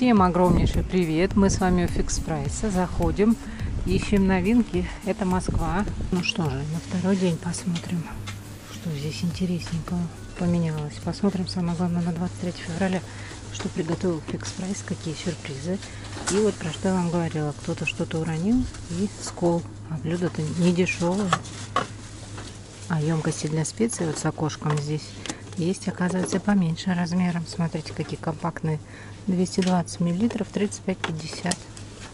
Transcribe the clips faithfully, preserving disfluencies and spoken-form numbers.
Всем огромнейший привет! Мы с вами у Фикс Прайса. Заходим, ищем новинки. Это Москва. Ну что же, на второй день посмотрим, что здесь интересненького поменялось. Посмотрим, самое главное, на двадцать третье февраля, что приготовил Фикс Прайс, какие сюрпризы. И вот про что я вам говорила. Кто-то что-то уронил и скол. А блюдо-то не дешевое. А емкости для специй вот с окошком здесь есть, оказывается, поменьше размером. Смотрите, какие компактные. двести двадцать миллилитров, тридцать пять пятьдесят.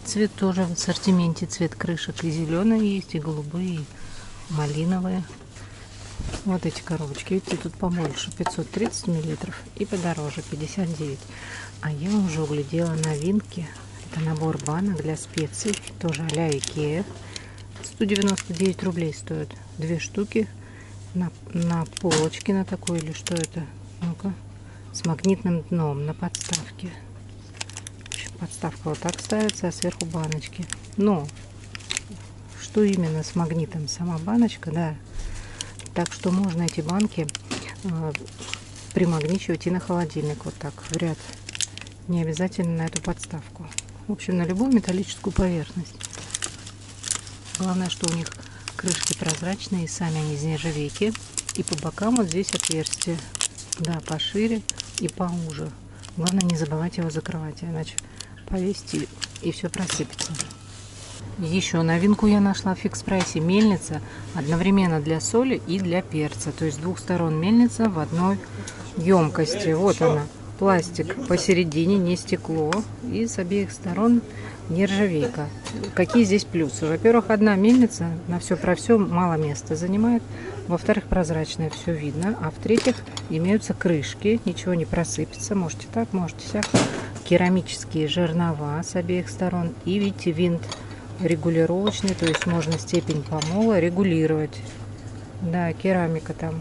Цвет тоже в ассортименте. Цвет крышек и зеленые есть, и голубые, и малиновые. Вот эти коробочки. Видите, тут побольше. пятьсот тридцать миллилитров и подороже. пятьдесят девять. А я уже углядела новинки. Это набор банок для специй. Тоже а-ля IKEA. сто девяносто девять рублей стоит. Две штуки. На, на полочке на такой или что это? Ну-ка. С магнитным дном на подставке. Подставка вот так ставится, а сверху баночки. Но что именно с магнитом? Сама баночка, да. Так что можно эти банки э, примагничивать и на холодильник вот так в ряд. Не обязательно на эту подставку. В общем, на любую металлическую поверхность. Главное, что у них крышки прозрачные, и сами они из нержавейки. И по бокам вот здесь отверстие. Да, пошире и поуже. Главное, не забывайте его закрывать, иначе повесить и все просыпется. Еще новинку я нашла в Фикс Прайсе. Мельница одновременно для соли и для перца. То есть с двух сторон мельница в одной емкости. Вот она. Пластик посередине, не стекло. И с обеих сторон нержавейка. Какие здесь плюсы? Во-первых, одна мельница на все про все мало места занимает. Во-вторых, прозрачное, все видно. А в-третьих, имеются крышки, ничего не просыпется. Можете так, можете сяк. Керамические жернова с обеих сторон. И видите, винт регулировочный, то есть можно степень помола регулировать. Да, керамика там.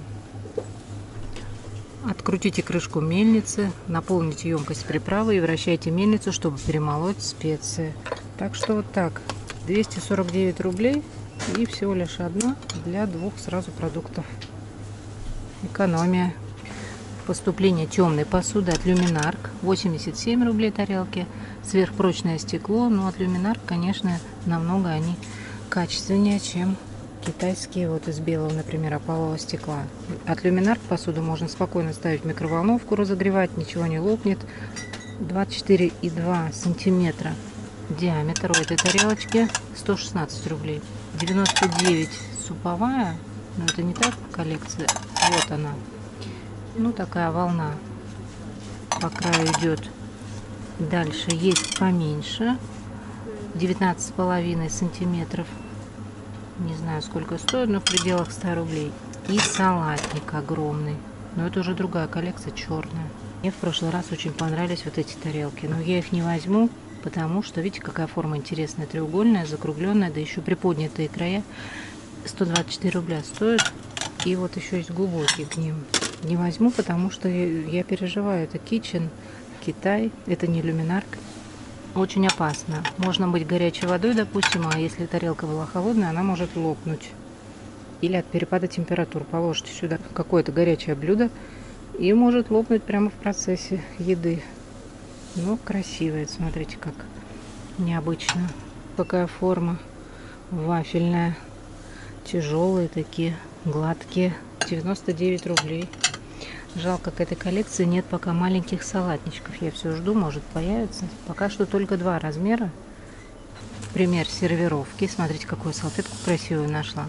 Открутите крышку мельницы, наполните емкость приправы и вращайте мельницу, чтобы перемолоть специи. Так что вот так. двести сорок девять рублей. И всего лишь одна для двух сразу продуктов. Экономия. Поступление темной посуды от LUMINARC. восемьдесят семь рублей тарелки. Сверхпрочное стекло. Но от LUMINARC, конечно, намного они качественнее, чем китайские. Вот из белого, например, опалового стекла. От LUMINARC посуду можно спокойно ставить в микроволновку, разогревать. Ничего не лопнет. двадцать четыре и два сантиметра диаметр у этой тарелочки. Сто шестнадцать рублей. Девяносто девять суповая, но это не так коллекция. Вот она, ну такая волна по краю идет. Дальше есть поменьше, девятнадцать с половиной сантиметров, не знаю, сколько стоит, но в пределах ста рублей. И салатник огромный, но это уже другая коллекция, черная. Мне в прошлый раз очень понравились вот эти тарелки, но я их не возьму, потому что, видите, какая форма интересная, треугольная, закругленная, да еще приподнятые края. сто двадцать четыре рубля стоит. И вот еще есть глубокие к ним. Не возьму, потому что я переживаю. Это Kitchen, Китай, это не LUMINARC. Очень опасно. Можно быть горячей водой, допустим, а если тарелка была холодная, она может лопнуть. Или от перепада температур. Положите сюда какое-то горячее блюдо и может лопнуть прямо в процессе еды. Ну, красивая, смотрите, как необычно. Какая форма вафельная. Тяжелые такие, гладкие. девяносто девять рублей. Жалко, к этой коллекции нет пока маленьких салатничков. Я все жду, может появится. Пока что только два размера. Пример сервировки. Смотрите, какую салфетку красивую нашла.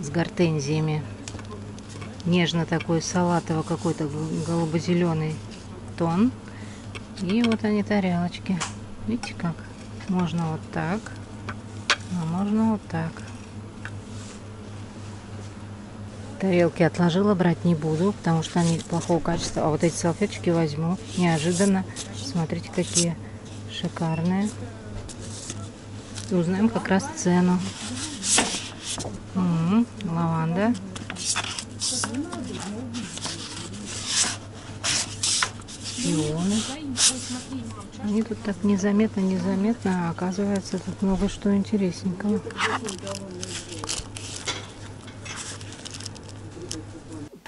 С гортензиями. Нежно такой, салатово какой-то, голубо-зеленый. Тон. И вот они, тарелочки, видите, как можно вот так, а можно вот так. Тарелки отложила, брать не буду, потому что они плохого качества. А вот эти салфеточки возьму, неожиданно. Смотрите, какие шикарные. Узнаем как раз цену. М-м, лаванда. Пионы. Они тут так незаметно-незаметно, а оказывается, тут много что интересненького.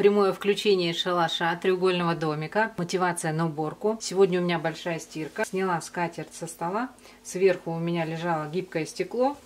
прямое включение шалаша, треугольного домика, мотивация на уборку. Сегодня у меня большая стирка. Сняла скатерть со стола. Сверху у меня лежало гибкое стекло.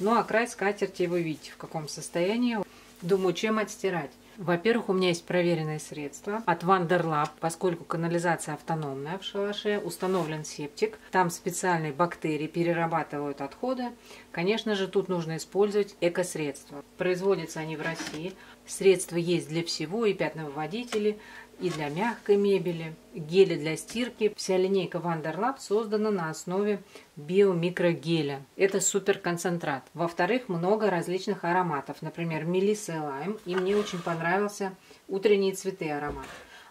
Ну а край скатерти вы видите в каком состоянии. Думаю, чем отстирать. Во-первых, у меня есть проверенное средство от Wonderlab, поскольку канализация автономная в шалаше, установлен септик, там специальные бактерии перерабатывают отходы. Конечно же, тут нужно использовать экосредства. Производятся они в России. Средства есть для всего, и пятновыводители, и для мягкой мебели, гели для стирки. Вся линейка Wonderlab создана на основе биомикрогеля. Это суперконцентрат. Во-вторых, много различных ароматов. Например, мелисса и лайм. И мне очень понравился утренние цветы аромат.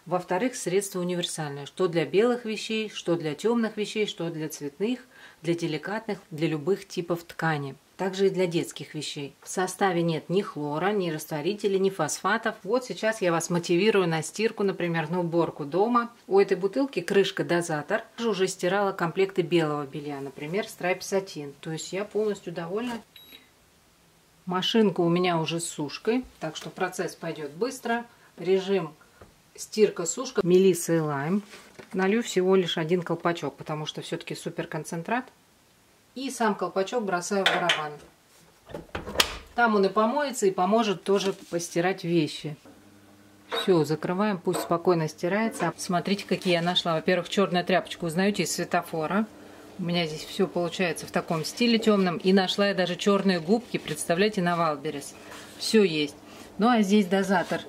Во-вторых, средство универсальное. Что для белых вещей, что для темных вещей, что для цветных, для деликатных, для любых типов ткани. Также и для детских вещей. В составе нет ни хлора, ни растворителей, ни фосфатов. Вот сейчас я вас мотивирую на стирку, например, на уборку дома. У этой бутылки крышка-дозатор. Я уже стирала комплекты белого белья, например, страйп-сатин. То есть я полностью довольна. Машинка у меня уже с сушкой, так что процесс пойдет быстро. Режим стирка-сушка, мелисса и лайм. Налью всего лишь один колпачок, потому что все-таки суперконцентрат. И сам колпачок бросаю в барабан. Там он и помоется, и поможет тоже постирать вещи. Все, закрываем, пусть спокойно стирается. Смотрите, какие я нашла. Во-первых, черную тряпочку узнаете из Светофора. У меня здесь все получается в таком стиле темном. И нашла я даже черные губки, представляете, на Wildberries. Все есть. Ну а здесь дозатор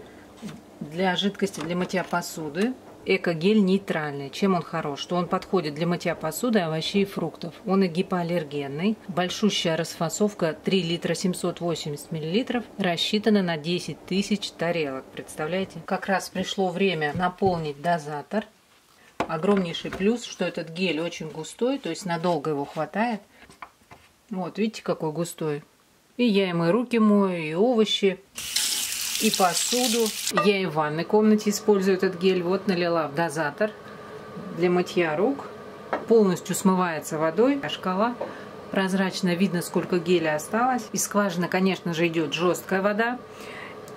для жидкости для мытья посуды. Эко-гель нейтральный. Чем он хорош? Что он подходит для мытья посуды, овощей и фруктов. Он и гипоаллергенный. Большущая расфасовка три литра семьсот восемьдесят миллилитров рассчитана на десять тысяч тарелок. Представляете? Как раз пришло время наполнить дозатор. Огромнейший плюс, что этот гель очень густой, то есть надолго его хватает. Вот, видите, какой густой. И я им и руки мою, и овощи. И посуду. Я и в ванной комнате использую этот гель. Вот налила в дозатор для мытья рук. Полностью смывается водой. А шкала прозрачная. Видно, сколько геля осталось. Из скважины, конечно же, идет жесткая вода.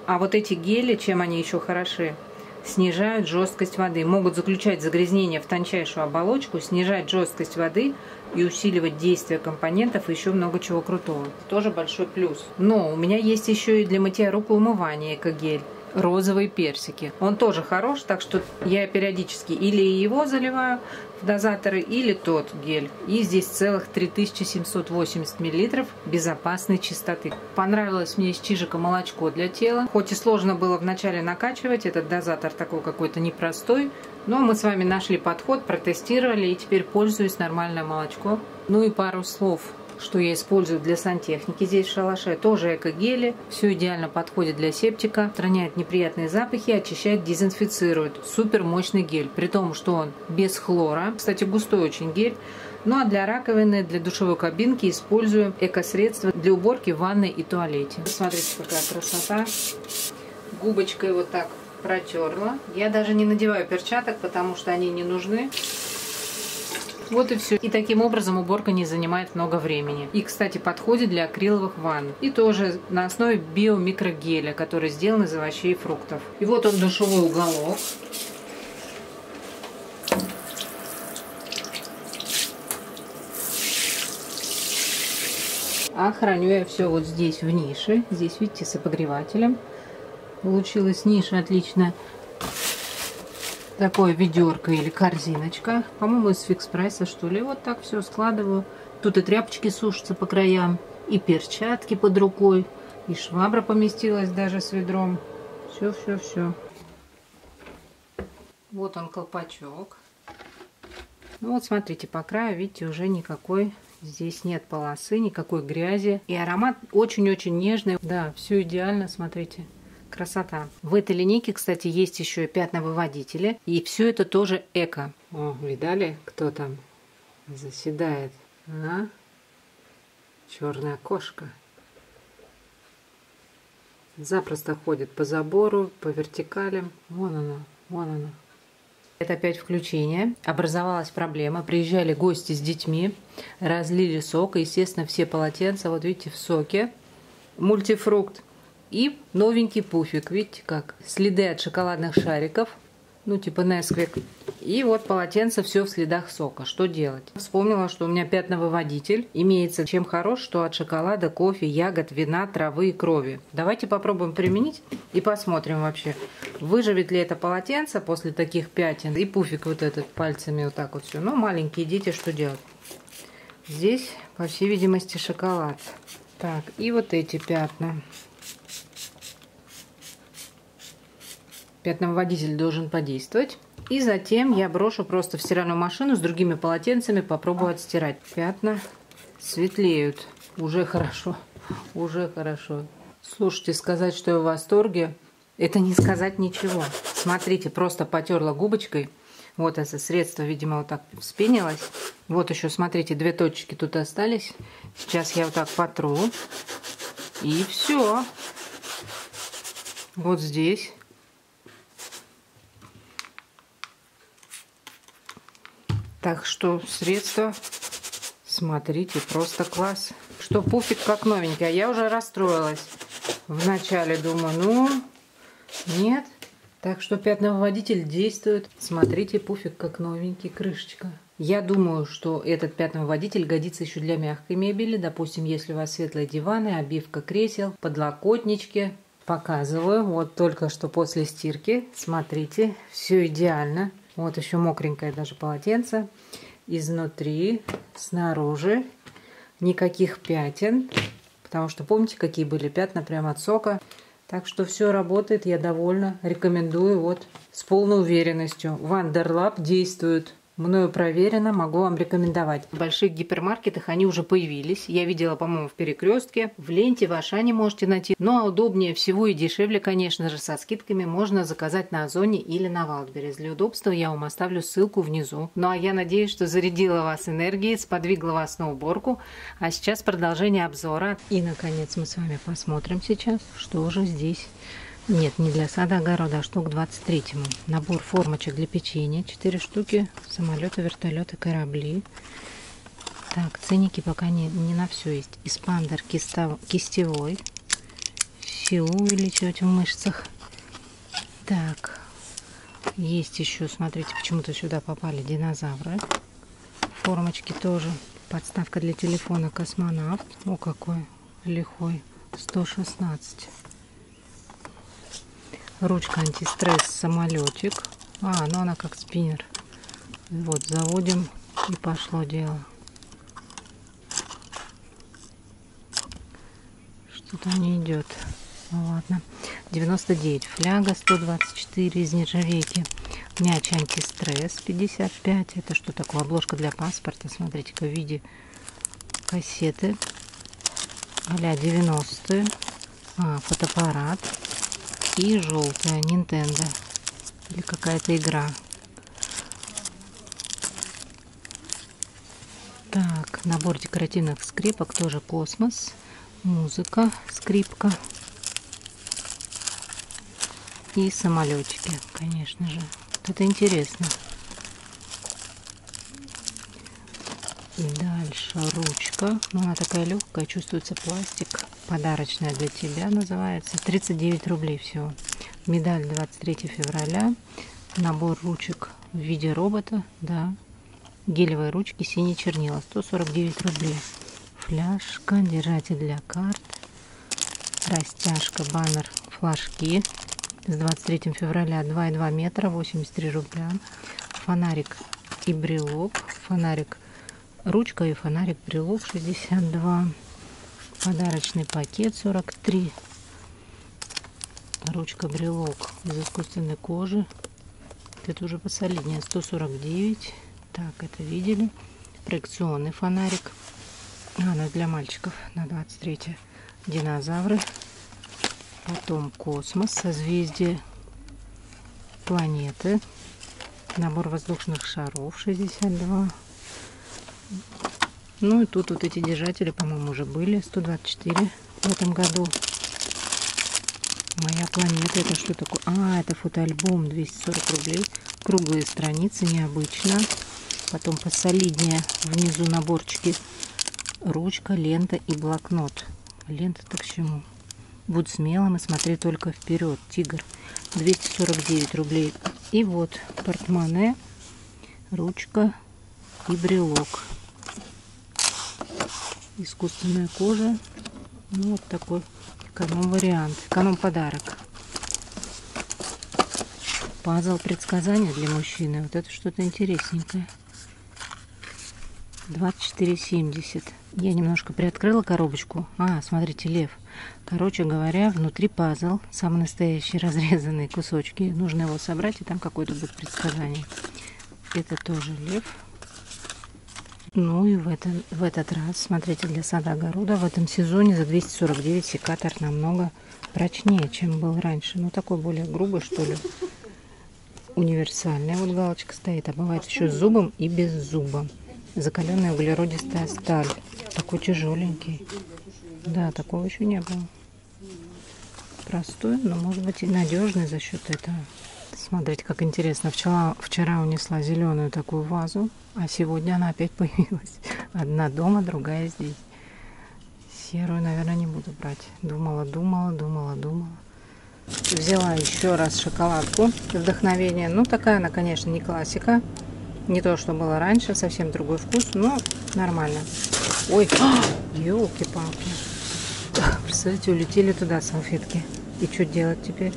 А вот эти гели, чем они еще хороши? Снижают жесткость воды. Могут заключать загрязнение в тончайшую оболочку, снижать жесткость воды и усиливать действие компонентов и еще много чего крутого. Тоже большой плюс. Но у меня есть еще и для мытья рук и умывания эко-гель. Розовые персики. Он тоже хорош, так что я периодически или его заливаю в дозаторы, или тот гель. И здесь целых три тысячи семьсот восемьдесят миллилитров безопасной чистоты. Понравилось мне из Чижика молочко для тела. Хоть и сложно было вначале накачивать, этот дозатор такой какой-то непростой, но мы с вами нашли подход, протестировали и теперь пользуюсь нормальное молочко. Ну и пару слов, что я использую для сантехники здесь в шалаше. Тоже эко-гели. Все идеально подходит для септика. Отстраняет неприятные запахи, очищает, дезинфицирует. Супер мощный гель. При том, что он без хлора. Кстати, густой очень гель. Ну а для раковины, для душевой кабинки использую эко-средства для уборки в ванной и туалете. Смотрите, какая красота. Губочкой вот так протерла. Я даже не надеваю перчаток, потому что они не нужны. Вот и все. И таким образом уборка не занимает много времени. И, кстати, подходит для акриловых ванн. И тоже на основе биомикрогеля, который сделан из овощей и фруктов. И вот он, душевой уголок. А храню я все вот здесь в нише. Здесь, видите, с обогревателем. Получилась ниша отличная. Такое ведерко или корзиночка. По-моему, из Фикс Прайса, что ли. Вот так все складываю. Тут и тряпочки сушатся по краям, и перчатки под рукой, и швабра поместилась даже с ведром. Все-все-все. Вот он, колпачок. Ну вот, смотрите, по краю, видите, уже никакой здесь нет полосы, никакой грязи. И аромат очень-очень нежный. Да, все идеально, смотрите. Красота. В этой линейке, кстати, есть еще и пятновыводители. И все это тоже эко. О, видали, кто там заседает? А? Черная кошка. Запросто ходит по забору, по вертикалям. Вон она, вон она. Это опять включение. Образовалась проблема. Приезжали гости с детьми, разлили сок. И, естественно, все полотенца, вот видите, в соке. Мультифрукт. и новенький пуфик. Видите как? Следы от шоколадных шариков. Ну, типа Несквик. И вот полотенце все в следах сока. Что делать? Вспомнила, что у меня пятновыводитель имеется. Чем хорош, что от шоколада, кофе, ягод, вина, травы и крови. Давайте попробуем применить и посмотрим вообще, выживет ли это полотенце после таких пятен. И пуфик вот этот пальцами вот так вот все. Ну, маленькие дети, что делать? Здесь, по всей видимости, шоколад. Так, и вот эти пятна. Пятновыводитель должен подействовать. И затем я брошу просто в стиральную машину с другими полотенцами, попробую отстирать. Пятна светлеют. Уже хорошо. Уже хорошо. Слушайте, сказать, что я в восторге, это не сказать ничего. Смотрите, просто потерла губочкой. Вот это средство, видимо, вот так вспенилось. Вот еще, смотрите, две точечки тут остались. Сейчас я вот так потру. И все. Вот здесь. Так что средство, смотрите, просто класс. Что пуфик как новенький. А я уже расстроилась. Вначале думаю, ну, нет. Так что пятновыводитель действует. Смотрите, пуфик как новенький, крышечка. Я думаю, что этот пятновыводитель годится еще для мягкой мебели. Допустим, если у вас светлые диваны, обивка кресел, подлокотнички. Показываю. Вот только что после стирки. Смотрите, все идеально. Вот еще мокренькое даже полотенце. Изнутри, снаружи. Никаких пятен. Потому что помните, какие были пятна прямо от сока. Так что все работает, я довольна. Рекомендую вот с полной уверенностью. Wonderlab действует. Мною проверено, могу вам рекомендовать. В больших гипермаркетах они уже появились. Я видела, по-моему, в Перекрестке. В Ленте, в Ашане можете найти. Ну, а удобнее всего и дешевле, конечно же, со скидками можно заказать на Озоне или на Wildberries. Для удобства я вам оставлю ссылку внизу. Ну, а я надеюсь, что зарядила вас энергией, сподвигла вас на уборку. А сейчас продолжение обзора. И, наконец, мы с вами посмотрим сейчас, что же здесь. Нет, не для сада, огорода, а штук двадцать три. Набор формочек для печенья. четыре штуки. Самолеты, вертолеты, корабли. Так, ценники пока не, не на все есть. Испандер кистов, кистевой. Силу увеличивать в мышцах. Так. Есть еще, смотрите, почему-то сюда попали динозавры. Формочки тоже. Подставка для телефона космонавт. О, какой лихой. сто шестнадцать. Ручка антистресс, самолетик. А, ну она как спиннер. Вот, заводим и пошло дело. Что-то не идет. Ну, ладно. девяносто девять. Фляга сто двадцать четыре из нержавейки. Мяч антистресс пятьдесят пять. Это что такое? Обложка для паспорта. Смотрите-ка, в виде кассеты. А-ля девяностые. А, фотоаппарат. И желтая Nintendo или какая-то игра. Так, набор декоративных скрипок, тоже космос, музыка, скрипка и самолетики, конечно же. Вот это интересно. И дальше ручка. Ну, она такая легкая, чувствуется пластик. Подарочная для тебя называется. тридцать девять рублей всего. Медаль двадцать третьего февраля. Набор ручек в виде робота. Да. Гелевые ручки, синие чернила. сто сорок девять рублей. Фляжка, держатель для карт. Растяжка, баннер, флажки. С двадцать третьего февраля два и два метра, восемьдесят три рубля. Фонарик и брелок. Фонарик. Ручка и фонарик, брелок шестьдесят два. Подарочный пакет сорок три. Ручка, брелок из искусственной кожи. Это уже посолиднее. сто сорок девять. Так, это видели. Проекционный фонарик. А, ну для мальчиков на двадцать третье. Динозавры. Потом космос, созвездие, планеты. Набор воздушных шаров шестьдесят два. Ну и тут вот эти держатели, по-моему, уже были. сто двадцать четыре в этом году. Моя планета. Это что такое? А, это фотоальбом. двести сорок рублей. Круглые страницы. Необычно. Потом посолиднее. Внизу наборчики. Ручка, лента и блокнот. Лента-то к чему? Будь смелым и смотри только вперед, тигр. двести сорок девять рублей. И вот портмоне, ручка и брелок. Искусственная кожа. Ну, вот такой эконом-вариант. Эконом-подарок. Пазл предсказания для мужчины. Вот это что-то интересненькое. двадцать четыре семьдесят. Я немножко приоткрыла коробочку. А, смотрите, лев. Короче говоря, внутри пазл. Самый настоящий, разрезанные кусочки. Нужно его собрать, и там какое-то будет предсказание. Это тоже лев. Ну и в, это, в этот раз, смотрите, для сада-огорода в этом сезоне за двести сорок девять секатор намного прочнее, чем был раньше. Ну, такой более грубый, что ли. Универсальная вот галочка стоит. А бывает еще с зубом и без зуба. Закаленная углеродистая сталь. Такой тяжеленький. Да, такого еще не было. Простой, но может быть и надежный за счет этого. Смотрите, как интересно. Вчера, вчера унесла зеленую такую вазу, а сегодня она опять появилась. Одна дома, другая здесь. Серую, наверное, не буду брать. Думала, думала, думала, думала. Взяла еще раз шоколадку вдохновение. Ну, такая она, конечно, не классика. Не то, что было раньше, совсем другой вкус, но нормально. Ой, елки-палки. Представляете, улетели туда салфетки. И что делать теперь?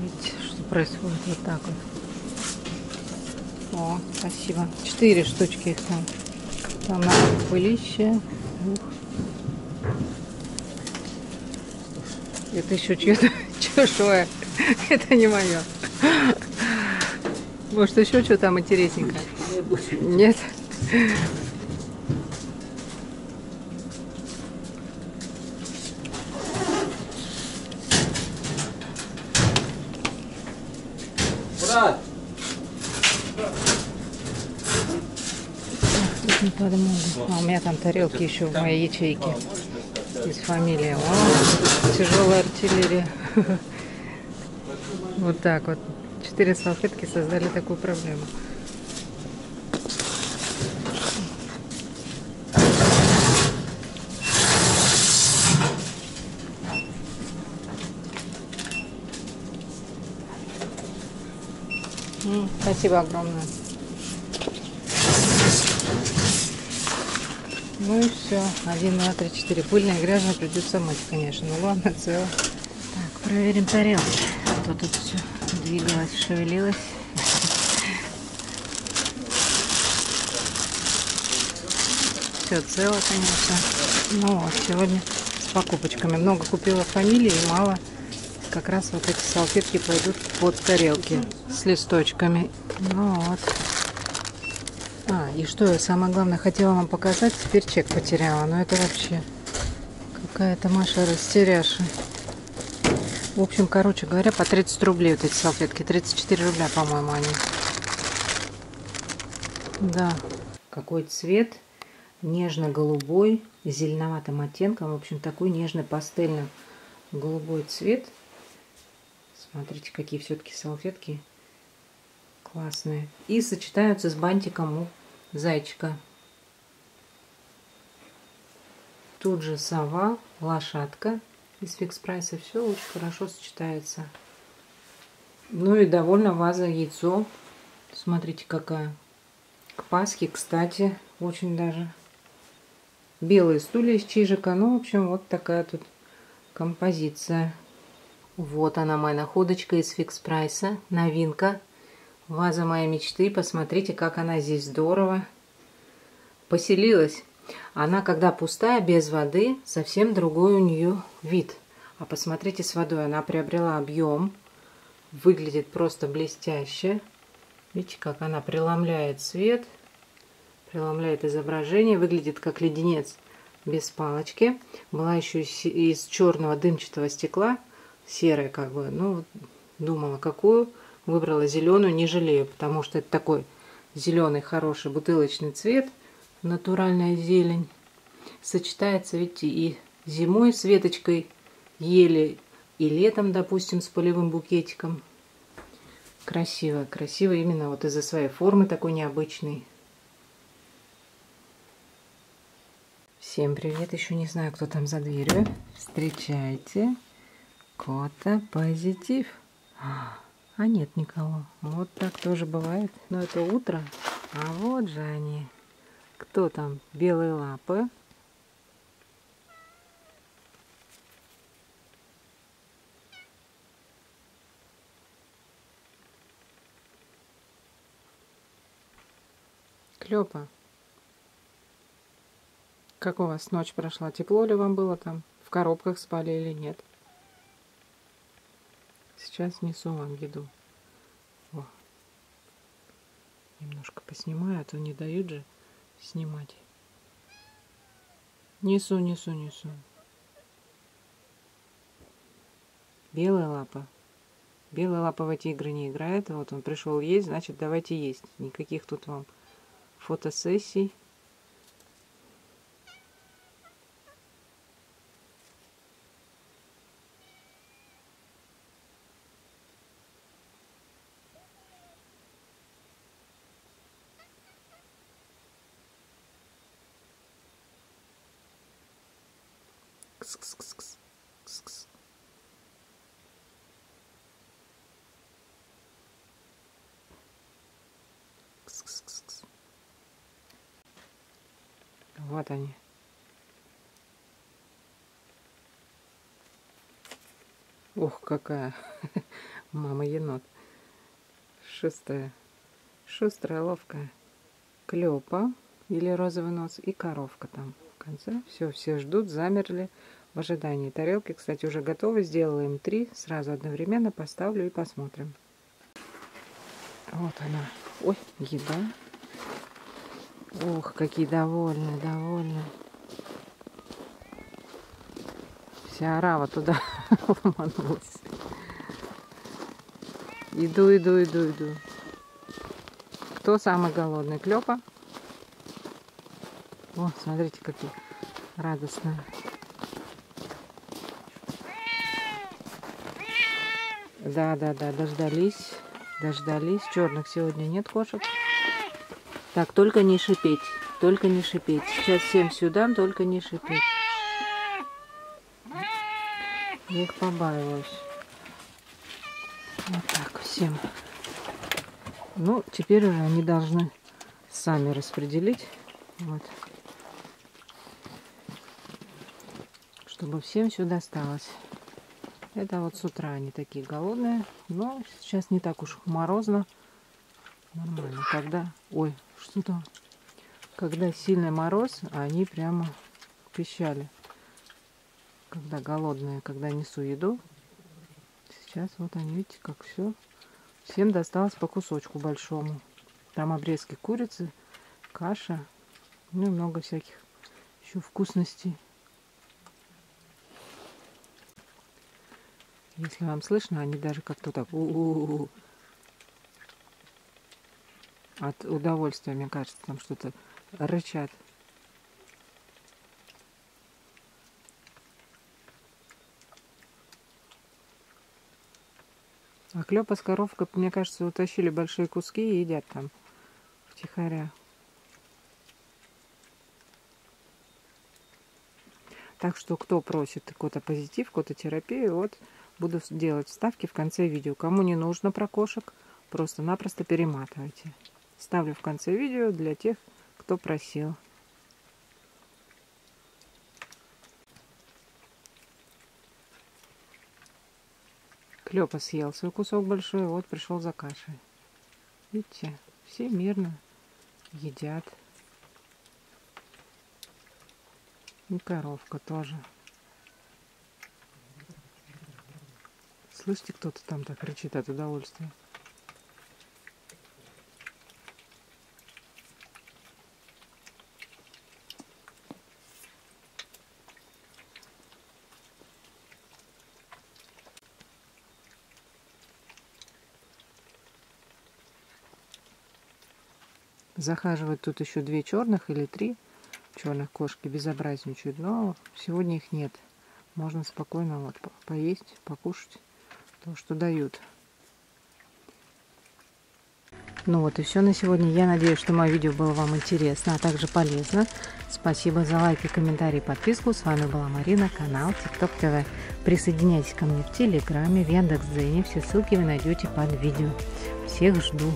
Видите, что происходит вот так вот. О, спасибо. Четыре штучки их там. Там надо пылище. Это еще чье-то чужое. Это не мое. Может, еще что там интересненькое? Нет. Брат! А у меня там тарелки еще в моей ячейке из фамилии. О, тяжелая артиллерия. Вот так вот. Четыре салфетки создали такую проблему. Спасибо огромное. Ну и все. Один, два, три, четыре. Пыльная и грязная, придется мыть, конечно. Ну ладно, цело. Так, проверим тарелки. А то тут все двигалось, шевелилось. Все цело, конечно. Ну вот, сегодня с покупочками. Много купила фамилии и мало. Как раз вот эти салфетки пойдут под тарелки с листочками. Ну вот. А, и что я самое главное хотела вам показать, теперь чек потеряла. Но это вообще какая-то Маша растеряша. В общем, короче говоря, по тридцать рублей вот эти салфетки. тридцать четыре рубля, по-моему, они. Да. Какой цвет? Нежно-голубой, с зеленоватым оттенком. В общем, такой нежно-пастельно-голубой цвет. Смотрите, какие все-таки салфетки. Классные. И сочетаются с бантиком у зайчика. Тут же сова, лошадка из Фикс Прайса. Все очень хорошо сочетается. Ну и довольно ваза яйцо. Смотрите, какая. К Пасхе, кстати, очень даже. Белые стулья из Чижика. Ну, в общем, вот такая тут композиция. Вот она, моя находочка из Фикс Прайса. Новинка. Ваза моей мечты. Посмотрите, как она здесь здорово поселилась. Она, когда пустая, без воды, совсем другой у нее вид. А посмотрите, с водой она приобрела объем. Выглядит просто блестяще. Видите, как она преломляет цвет, преломляет изображение. Выглядит как леденец без палочки. Была еще из черного дымчатого стекла. Серая как бы. Ну, думала, какую. Выбрала зеленую, не жалею, потому что это такой зеленый, хороший бутылочный цвет. Натуральная зелень. Сочетается, видите, и зимой с веточкой ели, и летом, допустим, с полевым букетиком. Красиво, красиво именно вот из-за своей формы, такой необычный. Всем привет, еще не знаю, кто там за дверью. Встречайте, Кота Позитив. А нет никого. Вот так тоже бывает. Но это утро. А вот же они. Кто там? Белые лапы. Клёпа. Как у вас ночь прошла? Тепло ли вам было там? В коробках спали или нет? Сейчас несу вам еду. О. Немножко поснимаю, а то не дают же снимать. Несу, несу, несу. Белая лапа. Белая лапа в эти игры не играет. Вот он пришел есть, значит, давайте есть. Никаких тут вам фотосессий. Вот они. Ох, какая мама-енот. Шестая. Шустрая, ловкая. Клёпа или розовый нос и коровка там в конце. Все, все ждут, замерли в ожидании. Тарелки, кстати, уже готовы. Сделала им три. Сразу одновременно поставлю и посмотрим. Вот она. Ой, еда. Ох, какие довольны, довольны. Вся арава туда ломанулась. Иду, иду, иду, иду. Кто самый голодный? Клёпа? О, смотрите, какие радостные. Да, да, да, дождались, дождались. Черных сегодня нет кошек. Так, только не шипеть, только не шипеть. Сейчас всем сюда, только не шипеть. Я их побаиваюсь. Вот так, всем. Ну, теперь уже они должны сами распределить. Вот. Чтобы всем все досталось. Это вот с утра они такие голодные. Но сейчас не так уж морозно. Нормально, когда... Ой, что-то... Когда сильный мороз, они прямо пищали. Когда голодные, когда несу еду. Сейчас вот они, видите, как все. Всем досталось по кусочку большому. Там обрезки курицы, каша, ну и много всяких еще вкусностей. Если вам слышно, они даже как-то так... У-у-у-у. От удовольствия, мне кажется, там что-то рычат. А Клёпа с коровкой, мне кажется, утащили большие куски и едят там втихаря. Так что, кто просит Кота Позитив, Кота Терапию, вот буду делать вставки в конце видео. Кому не нужно про кошек, просто-напросто перематывайте. Ставлю в конце видео для тех, кто просил. Клёпа съел свой кусок большой, вот пришел за кашей. Видите, все мирно едят. И коровка тоже. Слышите, кто-то там так рычит от удовольствия. Захаживают тут еще две черных или три черных кошки, безобразничают, но сегодня их нет. можно спокойно вот поесть, покушать то, что дают. Ну вот и все на сегодня. Я надеюсь, что мое видео было вам интересно, а также полезно. Спасибо за лайки, комментарии, подписку. С вами была Марина, канал ТикТок ТВ. Присоединяйтесь ко мне в Телеграме, в Яндекс.Дзене. Все ссылки вы найдете под видео. Всех жду.